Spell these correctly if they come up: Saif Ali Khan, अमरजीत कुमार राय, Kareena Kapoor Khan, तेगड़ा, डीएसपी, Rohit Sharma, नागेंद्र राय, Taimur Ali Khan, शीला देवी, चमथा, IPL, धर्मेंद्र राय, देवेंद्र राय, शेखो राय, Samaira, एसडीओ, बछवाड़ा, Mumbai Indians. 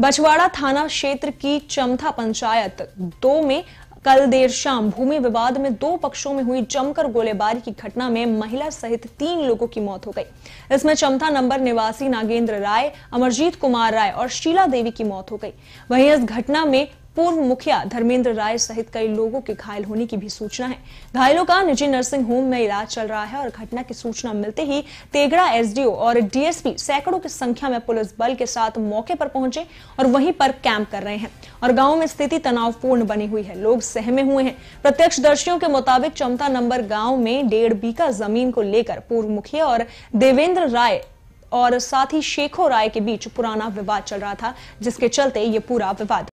बछवाड़ा थाना क्षेत्र की चमथा पंचायत 2 में कल देर शाम भूमि विवाद में 2 पक्षों में हुई जमकर गोलीबारी की घटना में महिला सहित 3 लोगों की मौत हो गई। इसमें चमथा नंबर निवासी नागेंद्र राय, अमरजीत कुमार राय और शीला देवी की मौत हो गई। वहीं इस घटना में पूर्व मुखिया धर्मेंद्र राय सहित कई लोगों के घायल होने की भी सूचना है। घायलों का निजी नर्सिंग होम में इलाज चल रहा है और घटना की सूचना मिलते ही तेगड़ा एसडीओ और डीएसपी सैकड़ों की संख्या में पुलिस बल के साथ मौके पर पहुंचे और वहीं पर कैंप कर रहे हैं और गांव में स्थिति तनावपूर्ण बनी हुई है। लोग सहमे हुए हैं। प्रत्यक्षदर्शियों के मुताबिक चमथा नंबर गाँव में 1.5 बीघा जमीन को लेकर पूर्व मुखिया और देवेंद्र राय और साथ ही शेखो राय के बीच पुराना विवाद चल रहा था, जिसके चलते ये पूरा विवाद